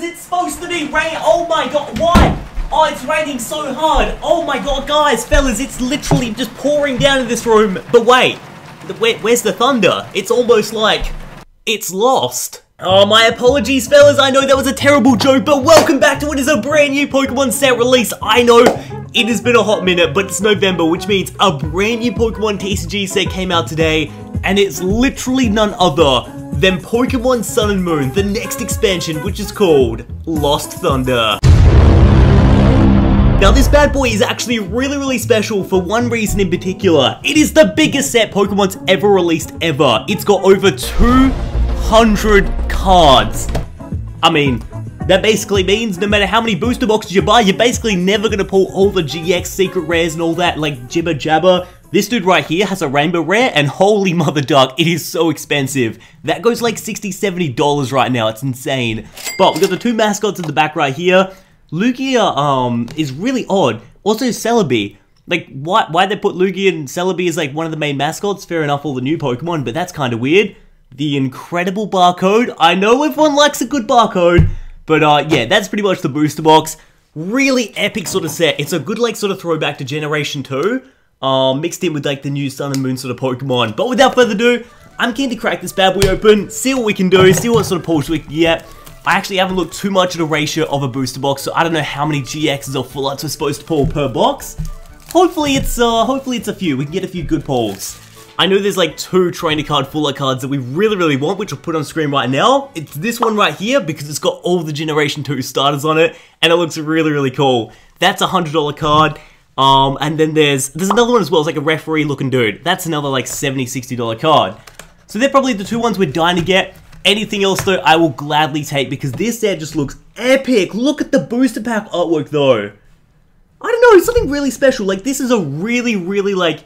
because it's supposed to be rain. Oh my god, why? Oh, it's raining so hard. Oh my god, guys, fellas, it's literally just pouring down in this room. But wait, where's the thunder? It's almost like it's lost. Oh, my apologies, fellas. I know that was a terrible joke, but welcome back to what is a brand new Pokemon set release. I know it has been a hot minute, but it's November, which means a brand new Pokemon TCG set came out today, and it's literally none other than Pokemon Sun and Moon, the next expansion, which is called Lost Thunder. Now this bad boy is actually really, really special for one reason in particular. It is the biggest set Pokemon's ever released ever. It's got over 200 cards. I mean, that basically means no matter how many booster boxes you buy, you're basically never gonna pull all the GX secret rares and all that like jibber jabber. This dude right here has a rainbow rare, and holy mother duck, it is so expensive. That goes like $60, $70 right now, it's insane. But we got the two mascots in the back right here. Lugia, is really odd. Also Celebi. Like, why they put Lugia and Celebi as like one of the main mascots? Fair enough, all the new Pokemon, but that's kind of weird. The incredible barcode. I know everyone likes a good barcode, but yeah, that's pretty much the booster box. Really epic sort of set. It's a good like sort of throwback to Generation 2. Mixed in with like the new Sun and Moon sort of Pokemon. But without further ado, I'm keen to crack this bad boy open, see what we can do, see what sort of pulls we can get. I actually haven't looked too much at a ratio of a booster box, so I don't know how many GXs or full ups we're supposed to pull per box. Hopefully it's a few. We can get a few good pulls. I know there's like two trainer card full art cards that we really, really want, which I'll put on screen right now. It's this one right here because it's got all the Generation 2 starters on it, and it looks really, really cool. That's a $100 card. And then there's another one as well. It's like a referee looking dude. That's another like $70, $60 card. So they're probably the two ones we're dying to get. Anything else though, I will gladly take because this set just looks epic. Look at the booster pack artwork though. I don't know, something really special. Like this is a really, really like,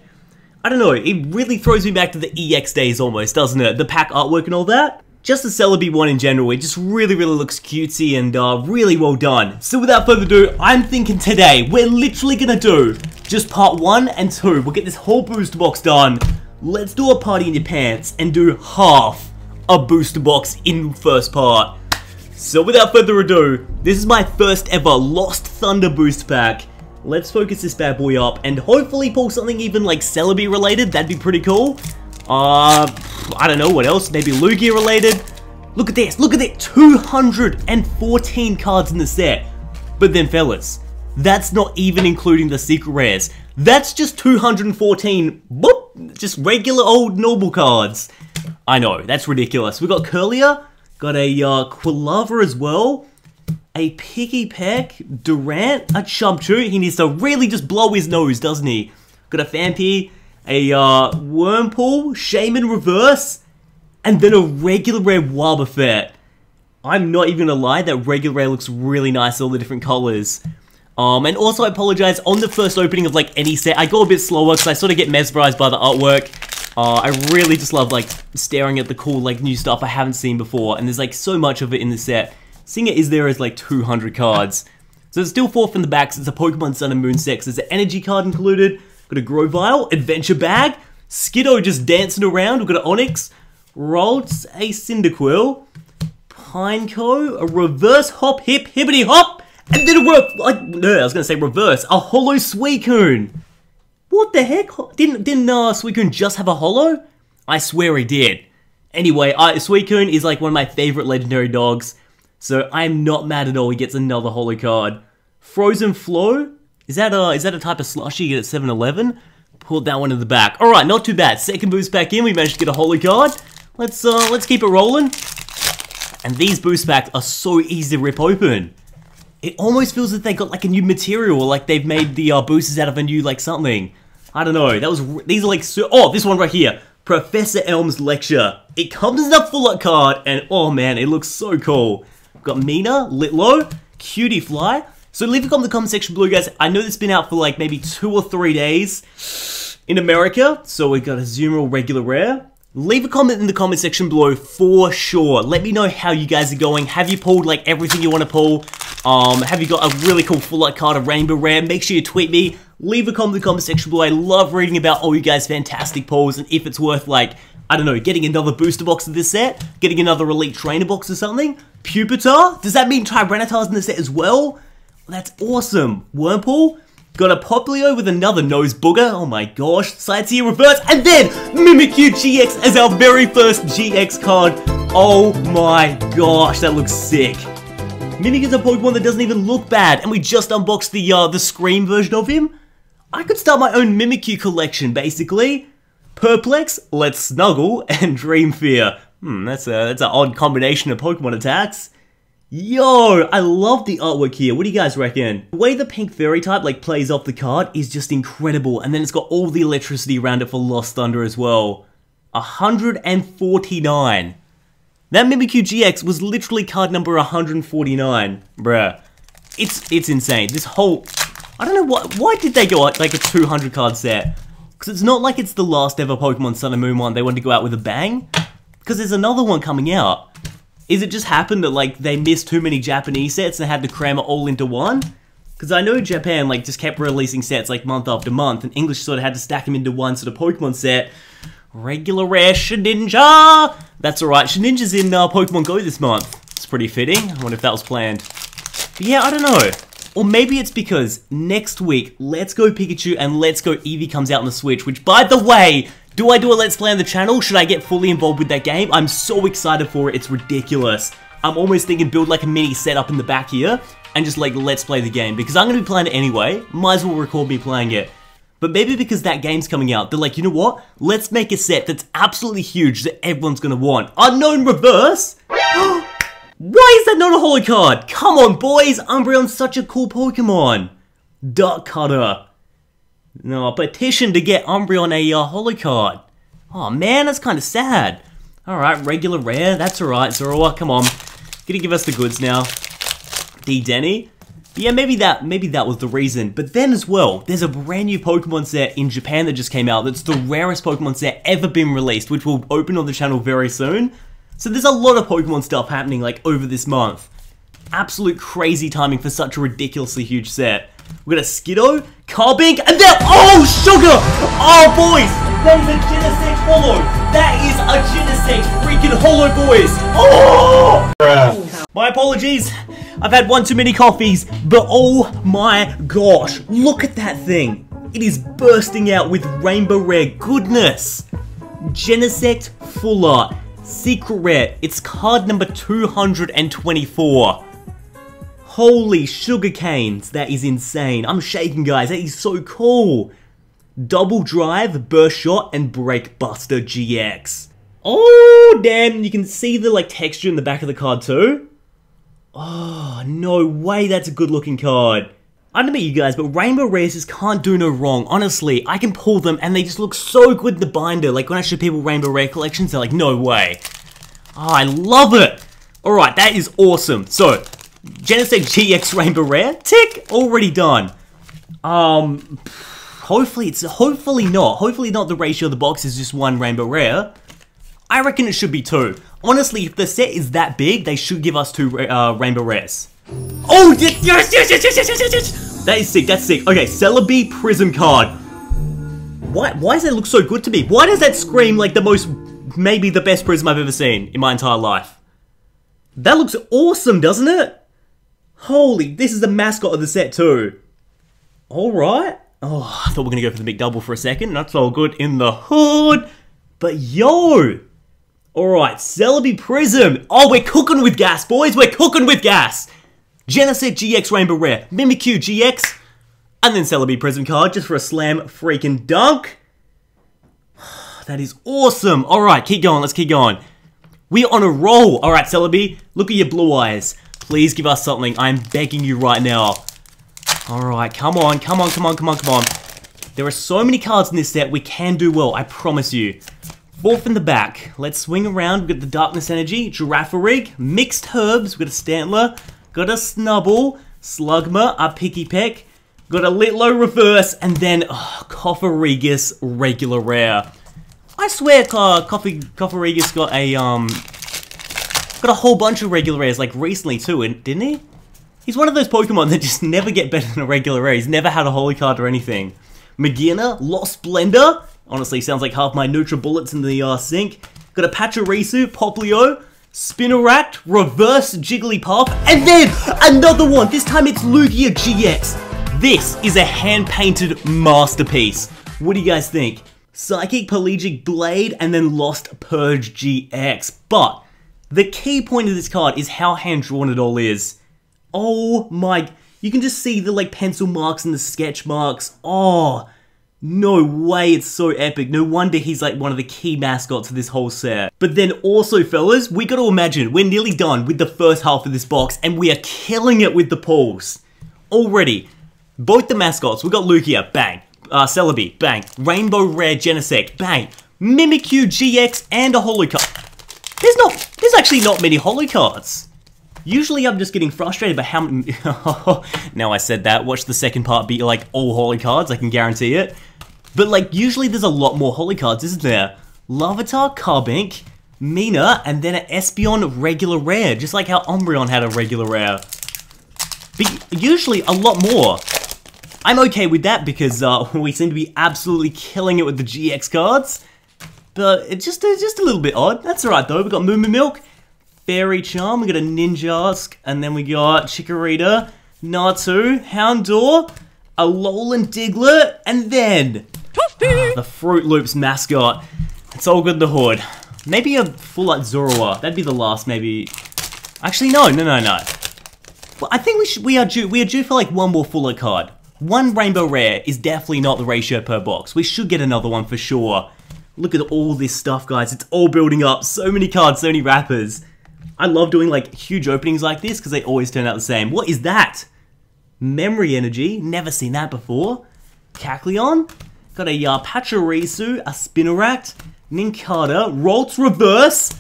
I don't know, it really throws me back to the EX days almost, doesn't it? The pack artwork and all that. Just the Celebi one in general, it just really, really looks cutesy and really well done. So without further ado, I'm thinking today, we're literally gonna do just part 1 and 2. We'll get this whole booster box done. Let's do a party in your pants and do half a booster box in first part. So without further ado, this is my first ever Lost Thunder booster pack. Let's focus this bad boy up and hopefully pull something even like Celebi related, that'd be pretty cool. I don't know what else, maybe Lugia related. Look at this, 214 cards in the set. But then fellas, that's not even including the secret rares. That's just 214, boop, just regular old normal cards. I know, that's ridiculous. We got Curlier, got a Quilava as well, a Pikipek, Durant, a Chubchoo, he needs to really just blow his nose, doesn't he? Got a Phanpy, a Wimpol, Shaman Reverse, and then a regular rare Wobbuffet. I'm not even gonna lie, that regular rare looks really nice, all the different colors. And also I apologize, on the first opening of like any set, I go a bit slower because I sort of get mesmerized by the artwork. I really just love like staring at the cool like new stuff I haven't seen before, and there's like so much of it in the set. Seeing it is there is like 200 cards. So it's still 4 from the back, so it's a Pokemon Sun and Moon set. There's an energy card included. Got a Grovyle, Adventure Bag, Skiddo just dancing around, we've got an Onyx, Roltz, a Cyndaquil, Pineco, a reverse hop hip hippity hop, and then a holo Suicune. What the heck? Didn't Suicune just have a holo? I swear he did. Anyway, Suicune is like one of my favorite legendary dogs, so I'm not mad at all he gets another holo card. Frozen Flow? Is that a type of slushy you get at 7-Eleven? Pulled that one in the back. Alright, not too bad. Second boost back in, we managed to get a holo card. Let's keep it rolling. And these boost packs are so easy to rip open. It almost feels like they got like a new material, or like they've made the boosters out of a new like something. I don't know, these are like so, oh, this one right here. Professor Elm's Lecture. It comes as a full art card, and oh man, it looks so cool. We've got Mina, Litlow, Cutiefly. So leave a comment in the comment section below, guys. I know this has been out for like maybe 2 or 3 days in America. So we got a Zoomer regular rare. Leave a comment in the comment section below for sure. Let me know how you guys are going. Have you pulled like everything you want to pull? Have you got a really cool full art card, a rainbow rare? Make sure you tweet me. Leave a comment in the comment section below. I love reading about all you guys' fantastic pulls and if it's worth like, I don't know, getting another booster box of this set, getting another elite trainer box or something. Pupitar? Does that mean Tyranitar's in the set as well? Well, that's awesome. Wimpol? Got a Popplio with another nose booger, oh my gosh, Sightseer reverse, and then Mimikyu GX as our very first GX card. Oh my gosh, that looks sick. Mimikyu's a Pokemon that doesn't even look bad, and we just unboxed the Scream version of him. I could start my own Mimikyu collection, basically. Perplex, Let's Snuggle, and Dream Fear. That's an odd combination of Pokemon attacks. Yo, I love the artwork here. What do you guys reckon? The way the pink fairy type like plays off the card is just incredible, and then it's got all the electricity around it for Lost Thunder as well. 149. That Mimikyu GX was literally card number 149. Bruh. It's insane. This whole... I don't know why did they go out like a 200 card set? Because it's not like it's the last ever Pokemon Sun and Moon one they wanted to go out with a bang. Because there's another one coming out. Is it just happened that, like, they missed too many Japanese sets and had to cram it all into one? Because I know Japan, like, just kept releasing sets, like, month after month, and English sort of had to stack them into one sort of Pokemon set. Regular rare Greninja! That's alright, Greninja's in Pokemon Go this month. It's pretty fitting. I wonder if that was planned. But yeah, I don't know. Or maybe it's because next week, Let's Go Pikachu and Let's Go Eevee comes out on the Switch, which, by the way... Do I do a Let's Play on the channel? Should I get fully involved with that game? I'm so excited for it, it's ridiculous. I'm almost thinking build like a mini setup in the back here, and just like Let's Play the game, because I'm going to be playing it anyway, might as well record me playing it. But maybe because that game's coming out, they're like, you know what? Let's make a set that's absolutely huge that everyone's going to want. Unknown Reverse? Why is that not a holo card? Come on boys, Umbreon's such a cool Pokemon. Dark Cutter. No, a petition to get Umbreon a holo card. Oh man, that's kind of sad. Alright, regular rare, that's alright, Zorua, come on. Gonna give us the goods now. D-Denny. Yeah, maybe that was the reason. But then as well, there's a brand new Pokemon set in Japan that just came out that's the rarest Pokemon set ever been released, which will open on the channel very soon. So there's a lot of Pokemon stuff happening like over this month. Absolute crazy timing for such a ridiculously huge set. We got a Skiddo, Carbink, and then oh sugar! Oh boys! That is a Genesect holo! That is a Genesect freaking holo, boys! Oh! Bruh. My apologies! I've had one too many coffees, but oh my gosh! Look at that thing! It is bursting out with rainbow rare goodness! Genesect Full Art, Secret Rare, it's card number 224. Holy sugar canes, that is insane. I'm shaking guys, that is so cool. Double Drive, Burst Shot, and Break Buster GX. Oh damn, you can see the like texture in the back of the card too. Oh, no way that's a good looking card. I don't know about you guys, but Rainbow Rares just can't do no wrong. Honestly, I can pull them and they just look so good in the binder. Like when I show people Rainbow Rare collections, they're like, no way. Oh, I love it. Alright, that is awesome. So, Genesect GX Rainbow Rare, tick, already done. Hopefully not the ratio of the box is just one Rainbow Rare. I reckon it should be two. Honestly, if the set is that big, they should give us two Rainbow Rares. Oh, yes! That is sick, that's sick. Okay, Celebi Prism card. Why does that look so good to me? Why does that scream like the most, maybe the best prism I've ever seen in my entire life? That looks awesome, doesn't it? Holy, this is the mascot of the set too. Alright. Oh, I thought we were going to go for the McDouble for a second. That's all good in the hood. But yo! Alright, Celebi Prism. Oh, we're cooking with gas, boys. We're cooking with gas. Genesect GX Rainbow Rare. Mimikyu GX. And then Celebi Prism card just for a slam freaking dunk. That is awesome. Alright, keep going. Let's keep going. We're on a roll. Alright, Celebi, look at your blue eyes. Please give us something. I'm begging you right now. Alright, come on, come on, come on, come on, come on. There are so many cards in this set. We can do well, I promise you. Fourth in the back. Let's swing around. We've got the Darkness Energy, Girafarig, Mixed Herbs. We've got a Stantler. Got a Snubble, Slugma, a Pikipek. Got a Litlow Reverse. And then, oh, Coffarigus Regular Rare. I swear Coffarigus got a whole bunch of regular rares, like, recently too, didn't he? He's one of those Pokemon that just never get better than a regular rare. He's never had a holy card or anything. Magirna, Lost Splendor. Honestly, sounds like half my Nutra Bullets in the sink. Got a Pachirisu, Popplio, Spinaract, reverse Jigglypuff, and then another one! This time it's Lugia GX. This is a hand-painted masterpiece. What do you guys think? Psychic Pelagic Blade and then Lost Purge GX. But the key point of this card is how hand-drawn it all is. Oh my... You can just see the like pencil marks and the sketch marks. Oh, no way, it's so epic. No wonder he's like one of the key mascots of this whole set. But then also, fellas, we gotta imagine we're nearly done with the first half of this box and we are killing it with the pulls. Already, both the mascots, we got Lugia, bang. Celebi, bang. Rainbow Rare Genesect, bang. Mimikyu GX and a holo card. There's actually not many holo cards. Usually I'm just getting frustrated by how many... Now I said that, watch the second part be like all holo cards, I can guarantee it. But like, usually there's a lot more holo cards, isn't there? Larvitar, Carbink, Mina, and then an Espeon regular rare, just like how Umbreon had a regular rare. But usually a lot more. I'm okay with that because we seem to be absolutely killing it with the GX cards. But it's just a little bit odd. That's alright though, we got Moo Moo Milk, Fairy Charm, we got a Ninjask, and then we got Chikorita, Natu, Houndour, a Alolan Diglett, and then the Fruit Loops mascot. It's all good in the hood. Maybe a full like Zorua. That'd be the last, maybe. Actually, no. Well, I think we are due for like one more full art card. One Rainbow Rare is definitely not the ratio per box. We should get another one for sure. Look at all this stuff, guys. It's all building up. So many cards, so many wrappers. I love doing like huge openings like this because they always turn out the same. What is that? Memory Energy, never seen that before. Cacleon, got a Pachirisu, a Spinaract, Ninkata, Roltz Reverse.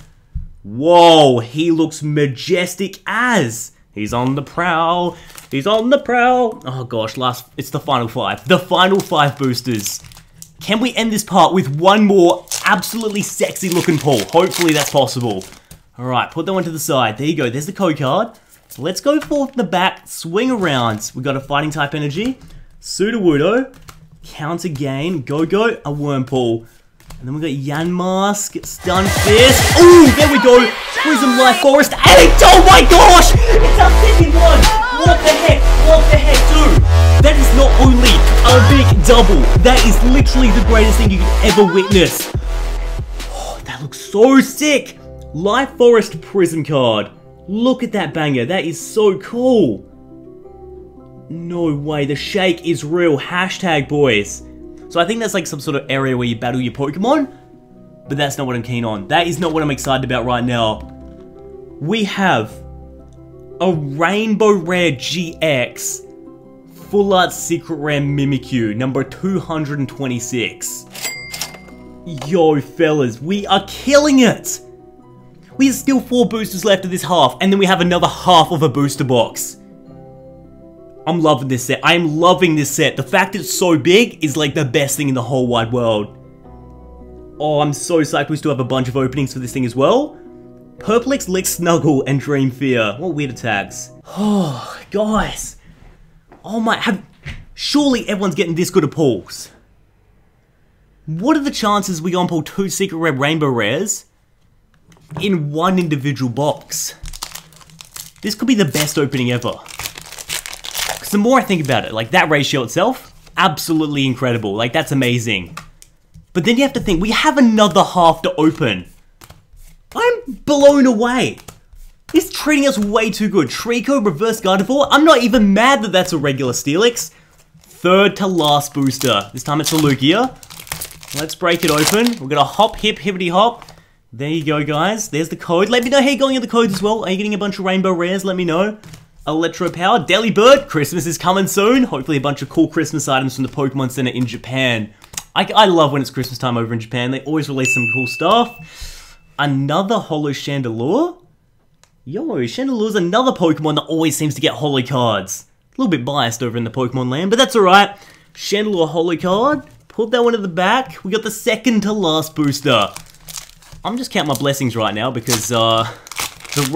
Whoa, he looks majestic as. He's on the prowl, he's on the prowl. Oh gosh, it's the final five. The final five boosters. Can we end this part with one more absolutely sexy looking pull? Hopefully that's possible. Alright, put that one to the side. There you go, there's the code card. So let's go forth in the back, swing around. We got a Fighting type energy, Sudowoodo, Counter Gain, Go-Go, a Wurmple. And then we got Yanmask, Stun Fist. Ooh, there we go! Prism Life Forest, and it's, oh my gosh! It's our second one! What the heck, dude? That is not only a big double, that is literally the greatest thing you could ever witness. Oh, that looks so sick! Life Forest Prism card. Look at that banger, that is so cool. No way, the shake is real, hashtag boys. So I think that's like some sort of area where you battle your Pokemon, but that's not what I'm keen on. That is not what I'm excited about right now. We have a Rainbow Rare GX, Full Art Secret Rare Mimikyu, number 226. Yo fellas, we are killing it! We have still four boosters left of this half, and then we have another half of a booster box. I'm loving this set. I am loving this set. The fact it's so big is like the best thing in the whole wide world. Oh, I'm so psyched we still have a bunch of openings for this thing as well. Perplex, Lick, Snuggle, and Dream Fear. What weird attacks. Oh, guys. Oh my, surely everyone's getting this good at pulls. What are the chances we go and pull two Secret Rare Rainbow Rares in one individual box? This could be the best opening ever. Because the more I think about it, like that ratio itself, absolutely incredible. Like that's amazing. But then you have to think, we have another half to open. I'm blown away. It's treating us way too good. Treecko, Reverse Gardevoir. I'm not even mad that that's a regular Steelix. Third to last booster. This time it's a Lugia. Let's break it open. We're gonna hop, hip, hippity hop. There you go, guys. There's the code. Let me know how you're going with the codes as well. Are you getting a bunch of Rainbow Rares? Let me know. Electro Power, Delibird. Christmas is coming soon. Hopefully a bunch of cool Christmas items from the Pokemon Center in Japan. I love when it's Christmas time over in Japan. They always release some cool stuff. Another holo Chandelure. Yo, Chandelure's another Pokemon that always seems to get holo cards. A little bit biased over in the Pokemon land, but that's alright. Chandelure holo card. Put that one at the back. We got the second to last booster. I'm just counting my blessings right now because the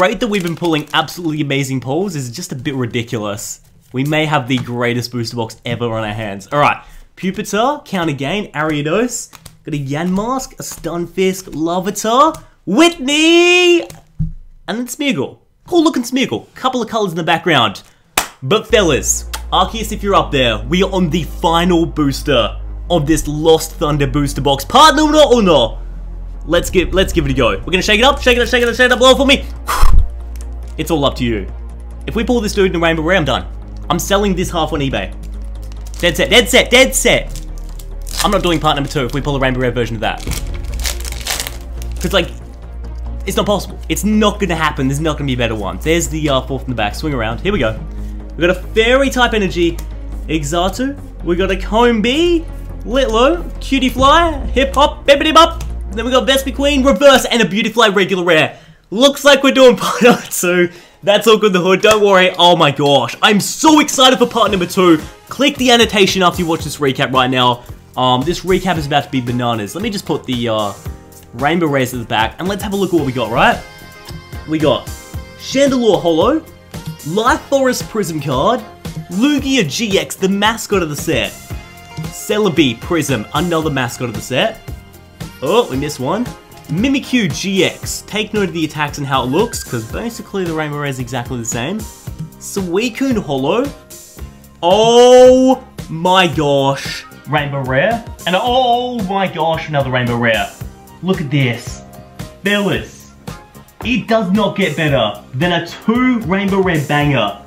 rate that we've been pulling absolutely amazing pulls is just a bit ridiculous. We may have the greatest booster box ever on our hands. Alright, Pupitar, Counter Gain, Ariados, got a Yanmask, a Stunfisk, Larvitar, Whitney! And then Smeagol. Cool looking Smeagol. Couple of colours in the background. But fellas, Arceus, if you're up there, we are on the final booster of this Lost Thunder booster box. Partner or not? Let's give it a go. We're gonna shake it up, shake it up, shake it up, shake it up. Blow it for me. It's all up to you. If we pull this dude in the Rainbow Rare, I'm done. I'm selling this half on eBay. Dead set, dead set, dead set. I'm not doing part number two if we pull the Rainbow Rare version of that. Because, like, it's not possible. It's not going to happen. There's not going to be better ones. There's the fourth in the back. Swing around. Here we go. We've got a Fairy-type energy. Exatu. We've got a Combee. Litlow. Cutiefly. Hip-hop. Bibbidi-bop. Then we've got Vespiquen. Reverse and a Beautifly regular rare. Looks like we're doing part number two. That's all good in the hood, don't worry. Oh my gosh, I'm so excited for part number two. Click the annotation after you watch this recap right now. This recap is about to be bananas. Let me just put the Rainbow Rares at the back and let's have a look at what we got, right? We got Chandelure Holo, Life Forest Prism card, Lugia GX, the mascot of the set, Celebi Prism, another mascot of the set. Oh, we missed one. Mimikyu GX, take note of the attacks and how it looks, because basically the Rainbow Rare is exactly the same. Suicune Holo. Oh my gosh. Rainbow Rare. And oh my gosh, another Rainbow Rare. Look at this. Fellas, it does not get better than a two Rainbow Rare banger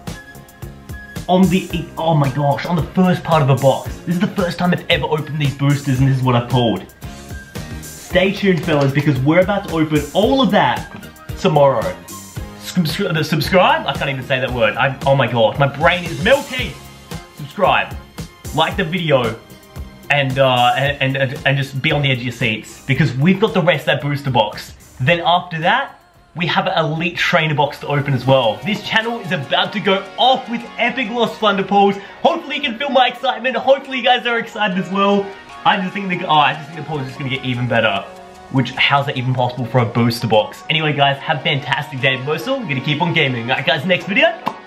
on the, oh my gosh, on the first part of a box. This is the first time I've ever opened these boosters and this is what I've pulled. Stay tuned, fellas, because we're about to open all of that tomorrow. Subscribe? I can't even say that word. Oh my god, my brain is melting. Subscribe, like the video, and just be on the edge of your seats because we've got the rest of that booster box. Then after that, we have an elite trainer box to open as well. This channel is about to go off with epic Lost Thunder pulls. Hopefully, you can feel my excitement. Hopefully, you guys are excited as well. I just think the pull is just gonna get even better. Which, how's that even possible for a booster box? Anyway guys, have a fantastic day. We're gonna keep on gaming. Alright guys, next video.